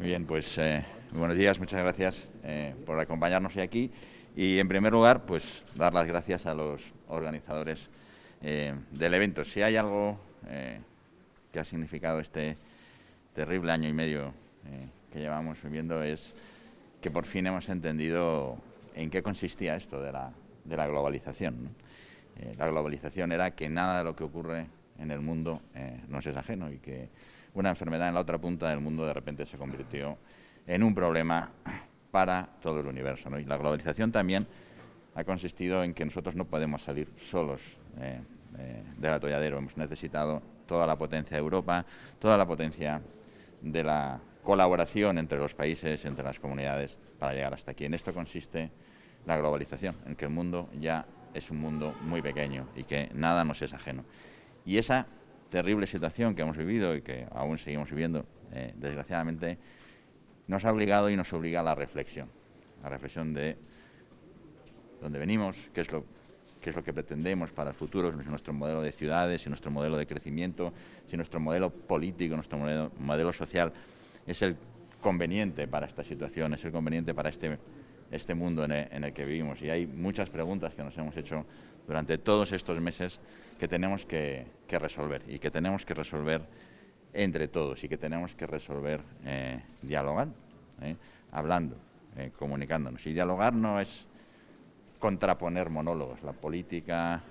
Muy bien, pues buenos días, muchas gracias por acompañarnos hoy aquí y en primer lugar, pues dar las gracias a los organizadores del evento. Si hay algo que ha significado este terrible año y medio que llevamos viviendo es que por fin hemos entendido en qué consistía esto de la globalización, ¿no? La globalización era que nada de lo que ocurre en el mundo nos es ajeno y que una enfermedad en la otra punta del mundo de repente se convirtió en un problema para todo el universo, ¿no? Y la globalización también ha consistido en que nosotros no podemos salir solos del atolladero. Hemos necesitado toda la potencia de Europa, toda la potencia de la colaboración entre los países, entre las comunidades, para llegar hasta aquí. En esto consiste la globalización, en que el mundo ya es un mundo muy pequeño y que nada nos es ajeno. Y esa terrible situación que hemos vivido y que aún seguimos viviendo, desgraciadamente, nos ha obligado y nos obliga a la reflexión. La reflexión de dónde venimos, qué es lo que pretendemos para el futuro, si nuestro modelo de ciudades, si nuestro modelo de crecimiento, si nuestro modelo político, nuestro modelo social es el conveniente para esta situación, es el conveniente para este mundo en el que vivimos. Y hay muchas preguntas que nos hemos hecho durante todos estos meses que tenemos que resolver y que tenemos que resolver entre todos y que tenemos que resolver dialogando, hablando, comunicándonos. Y dialogar no es contraponer monólogos. La política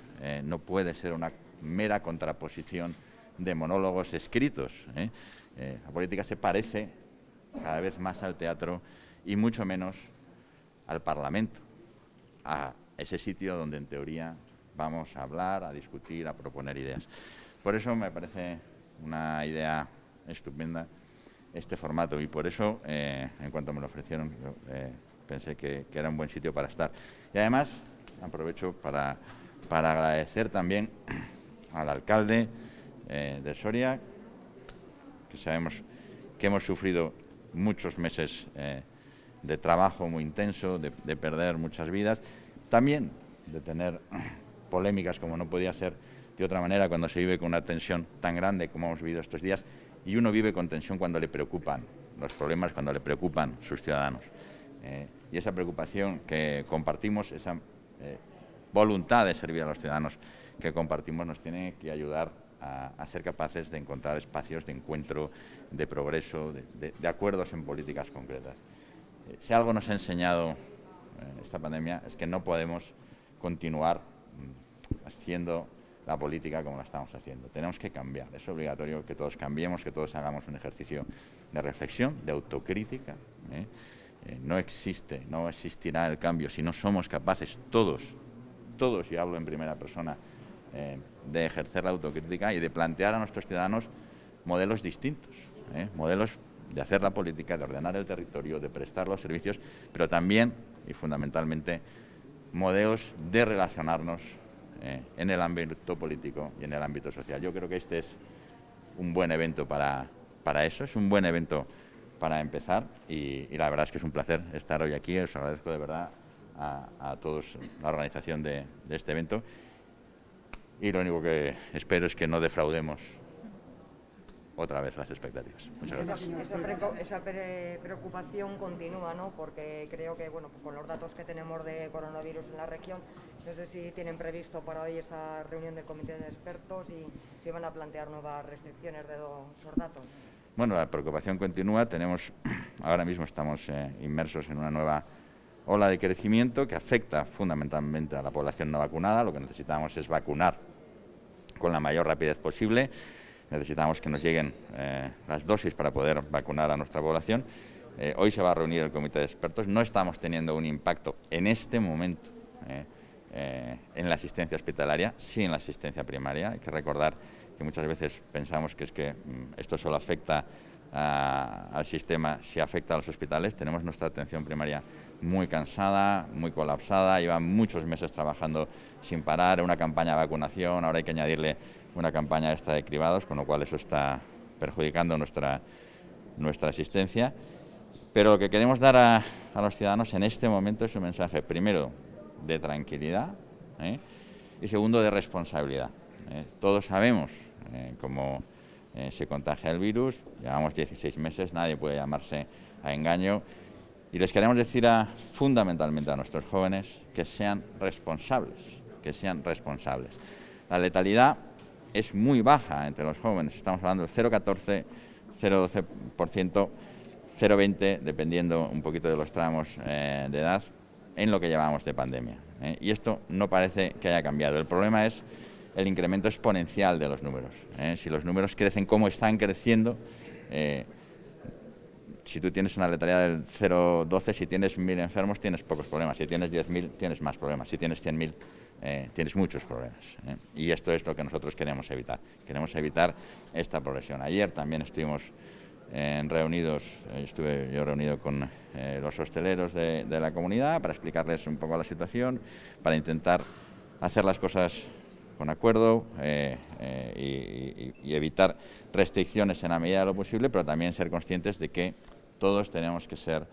no puede ser una mera contraposición de monólogos escritos. La política se parece cada vez más al teatro y mucho menos al Parlamento, a ese sitio donde en teoría vamos a hablar, a discutir, a proponer ideas. Por eso me parece una idea estupenda este formato y por eso, en cuanto me lo ofrecieron, pensé que era un buen sitio para estar. Y además, aprovecho para agradecer también al alcalde de Soria, que sabemos que hemos sufrido muchos meses de trabajo muy intenso, de perder muchas vidas, también de tener polémicas como no podía ser de otra manera cuando se vive con una tensión tan grande como hemos vivido estos días, y uno vive con tensión cuando le preocupan los problemas, cuando le preocupan sus ciudadanos. Y esa preocupación que compartimos, esa voluntad de servir a los ciudadanos que compartimos nos tiene que ayudar a ser capaces de encontrar espacios de encuentro, de progreso, de acuerdos en políticas concretas. Si algo nos ha enseñado esta pandemia es que no podemos continuar haciendo la política como la estamos haciendo. Tenemos que cambiar, es obligatorio que todos cambiemos, que todos hagamos un ejercicio de reflexión, de autocrítica. No existe, no existirá el cambio si no somos capaces todos, yo hablo en primera persona, de ejercer la autocrítica y de plantear a nuestros ciudadanos modelos distintos, modelos de hacer la política, de ordenar el territorio, de prestar los servicios, pero también y fundamentalmente modelos de relacionarnos en el ámbito político y en el ámbito social. Yo creo que este es un buen evento para eso, es un buen evento para empezar y la verdad es que es un placer estar hoy aquí. Os agradezco de verdad a todos la organización de este evento y lo único que espero es que no defraudemos otra vez las expectativas. Muchas gracias. Esa preocupación continúa, ¿no? Porque creo que, bueno, con los datos que tenemos de coronavirus en la región, no sé si tienen previsto para hoy esa reunión del comité de expertos y si van a plantear nuevas restricciones de esos datos. Bueno, la preocupación continúa. Ahora mismo estamos inmersos en una nueva ola de crecimiento que afecta fundamentalmente a la población no vacunada. Lo que necesitamos es vacunar con la mayor rapidez posible. Necesitamos que nos lleguen las dosis para poder vacunar a nuestra población. Hoy se va a reunir el comité de expertos. No estamos teniendo un impacto en este momento en la asistencia hospitalaria, sí en la asistencia primaria. Hay que recordar que muchas veces pensamos que es que esto solo afecta al sistema si afecta a los hospitales. Tenemos nuestra atención primaria muy cansada, muy colapsada, llevan muchos meses trabajando sin parar, una campaña de vacunación, ahora hay que añadirle una campaña esta de cribados, con lo cual eso está perjudicando nuestra asistencia. Pero lo que queremos dar a los ciudadanos en este momento es un mensaje, primero, de tranquilidad y segundo, de responsabilidad. Todos sabemos, como se contagia el virus. Llevamos 16 meses, nadie puede llamarse a engaño. Y les queremos decir fundamentalmente a nuestros jóvenes que sean responsables, La letalidad es muy baja entre los jóvenes, estamos hablando del 0,14, 0,12%, 0,20, dependiendo un poquito de los tramos de edad, en lo que llevamos de pandemia. Y esto no parece que haya cambiado. El problema es el incremento exponencial de los números. Si los números crecen como están creciendo, si tú tienes una letalidad del 0,12, si tienes 1.000 enfermos tienes pocos problemas, si tienes 10.000 tienes más problemas, si tienes 100.000 tienes muchos problemas. Y esto es lo que nosotros queremos evitar. Queremos evitar esta progresión. Ayer también estuvimos estuve yo reunido con los hosteleros de la comunidad para explicarles un poco la situación, para intentar hacer las cosas con acuerdo y evitar restricciones en la medida de lo posible, pero también ser conscientes de que todos tenemos que ser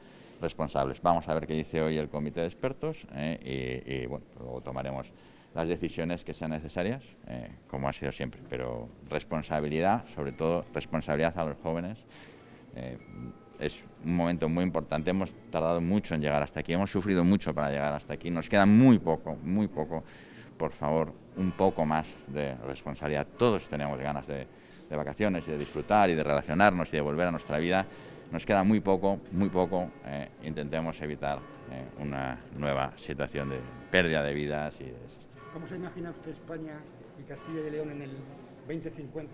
responsables. Vamos a ver qué dice hoy el comité de expertos bueno, luego tomaremos las decisiones que sean necesarias, como ha sido siempre, pero responsabilidad, sobre todo responsabilidad a los jóvenes. Es un momento muy importante, hemos tardado mucho en llegar hasta aquí, hemos sufrido mucho para llegar hasta aquí, nos queda muy poco, por favor, un poco más de responsabilidad. Todos tenemos ganas de vacaciones y de disfrutar y de relacionarnos y de volver a nuestra vida. Nos queda muy poco, intentemos evitar una nueva situación de pérdida de vidas y de desastre. ¿Cómo se imagina usted España y Castilla y León en el 2050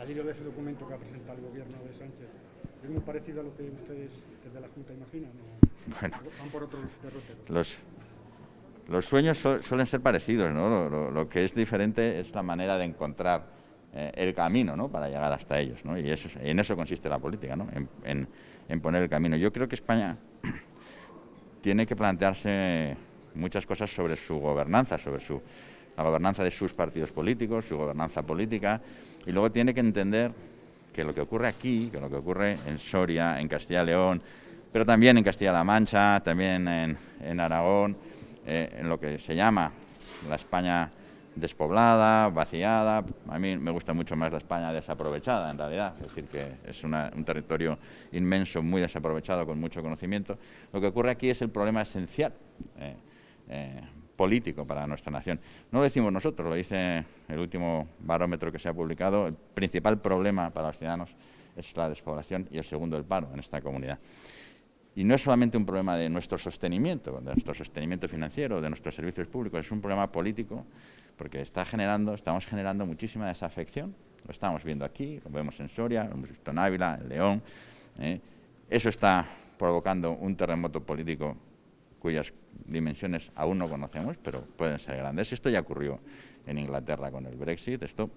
al hilo de ese documento que ha presentado el gobierno de Sánchez? ¿Es muy parecido a lo que ustedes desde la Junta imaginan? ¿No? Bueno, van por otros derroteros. Los sueños suelen ser parecidos, ¿no? Lo que es diferente es la manera de encontrar el camino, ¿no?, para llegar hasta ellos, ¿no? Y eso, en eso consiste la política, ¿no?, en poner el camino. Yo creo que España tiene que plantearse muchas cosas sobre su gobernanza, sobre la gobernanza de sus partidos políticos, su gobernanza política, y luego tiene que entender que lo que ocurre aquí, que lo que ocurre en Soria, en Castilla y León, pero también en Castilla-La Mancha, también en Aragón, en lo que se llama la España despoblada, vaciada. A mí me gusta mucho más la España desaprovechada, en realidad. Es decir, que es un territorio inmenso, muy desaprovechado, con mucho conocimiento. Lo que ocurre aquí es el problema esencial político para nuestra nación. No lo decimos nosotros, lo dice el último barómetro que se ha publicado. El principal problema para los ciudadanos es la despoblación y el segundo el paro en esta comunidad. Y no es solamente un problema de nuestro sostenimiento financiero, de nuestros servicios públicos, es un problema político, porque estamos generando muchísima desafección. Lo estamos viendo aquí, lo vemos en Soria, lo hemos visto en Ávila, en León. Eso está provocando un terremoto político cuyas dimensiones aún no conocemos, pero pueden ser grandes. Esto ya ocurrió en Inglaterra con el Brexit. Esto,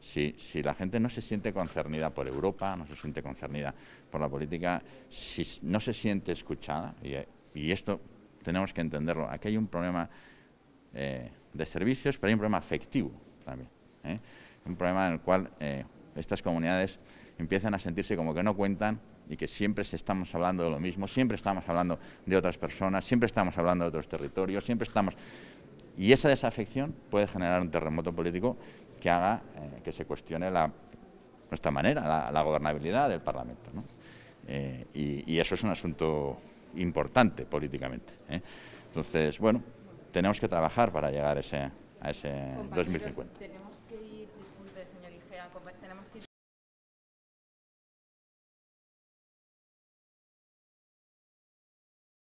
si la gente no se siente concernida por Europa, no se siente concernida por la política, si no se siente escuchada, y esto tenemos que entenderlo, aquí hay un problema de servicios, pero hay un problema afectivo también, un problema en el cual estas comunidades empiezan a sentirse como que no cuentan, y que siempre estamos hablando de lo mismo, siempre estamos hablando de otras personas, siempre estamos hablando de otros territorios, Y esa desafección puede generar un terremoto político que haga que se cuestione nuestra manera, la gobernabilidad del Parlamento, ¿no? Y eso es un asunto importante políticamente, ¿eh? Entonces, bueno, tenemos que trabajar para llegar a ese 2050.